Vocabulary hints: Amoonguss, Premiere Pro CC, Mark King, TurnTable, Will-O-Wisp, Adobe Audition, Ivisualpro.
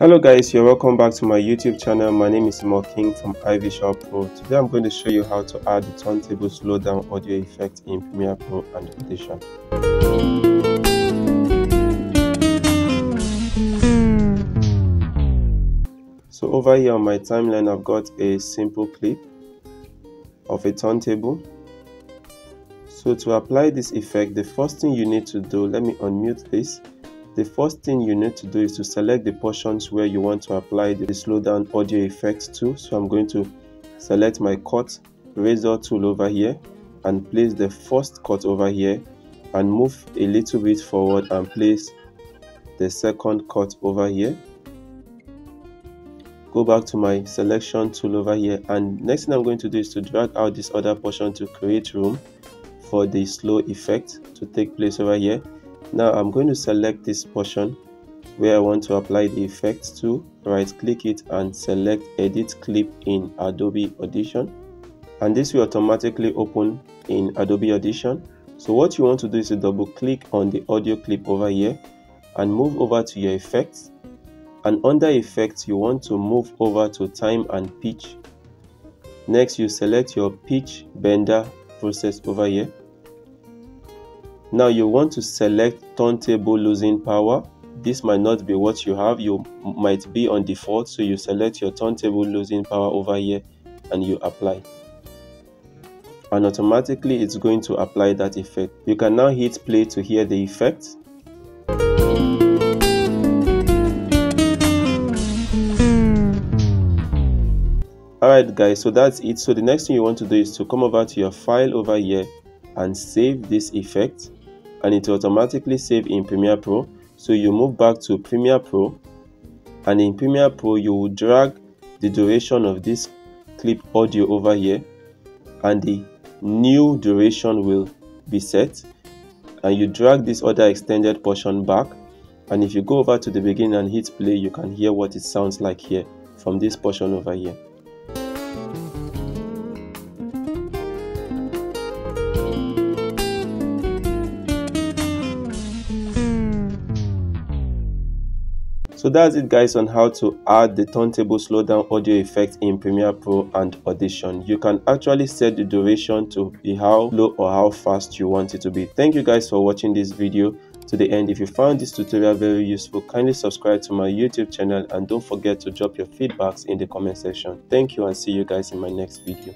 Hello guys, you're welcome back to my YouTube channel. My name is Mark King from Ivisualpro. Today I'm going to show you how to add the turntable slowdown audio effect in Premiere Pro and Audition. So over here on my timeline, I've got a simple clip of a turntable. So to apply this effect, the first thing you need to do, let me unmute this. The first thing you need to do is to select the portions where you want to apply the slowdown audio effect to. So I'm going to select my cut razor tool over here and place the first cut over here and move a little bit forward and place the second cut over here. Go back to my selection tool over here, and next thing I'm going to do is to drag out this other portion to create room for the slow effect to take place over here. Now I'm going to select this portion where I want to apply the effect to, right click it and select edit clip in Adobe Audition, and this will automatically open in Adobe Audition. So what you want to do is to double click on the audio clip over here and move over to your effects, and under effects you want to move over to time and pitch. Next you select your pitch bender process over here. Now you want to select turntable losing power. This might not be what you have, you might be on default, so you select your turntable losing power over here and you apply, and automatically it's going to apply that effect. You can now hit play to hear the effect. Alright guys, so that's it. So the next thing you want to do is to come over to your file over here and save this effect, and it will automatically save in Premiere Pro. So you move back to Premiere Pro, and in Premiere Pro you will drag the duration of this clip audio over here, and the new duration will be set, and you drag this other extended portion back, and if you go over to the beginning and hit play, you can hear what it sounds like here from this portion over here. So that's it guys on how to add the turntable slowdown audio effect in Premiere Pro and Audition. You can actually set the duration to be how low or how fast you want it to be. Thank you guys for watching this video to the end. If you found this tutorial very useful, kindly subscribe to my YouTube channel and don't forget to drop your feedbacks in the comment section. Thank you and see you guys in my next video.